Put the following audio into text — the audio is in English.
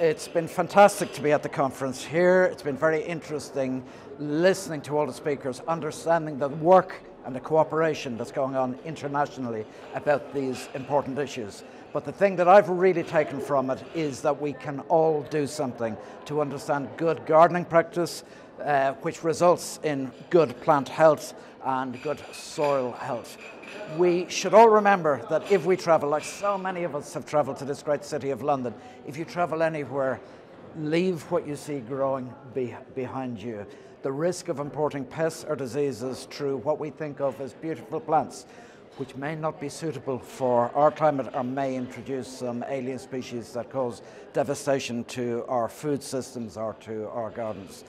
It's been fantastic to be at the conference here. It's been very interesting listening to all the speakers, understanding the work and the cooperation that's going on internationally about these important issues. But the thing that I've really taken from it is that we can all do something to understand good gardening practice, which results in good plant health and good soil health. We should all remember that if we travel, like so many of us have traveled to this great city of London, if you travel anywhere, leave what you see growing behind you. The risk of importing pests or diseases through what we think of as beautiful plants, which may not be suitable for our climate or may introduce some alien species that cause devastation to our food systems or to our gardens.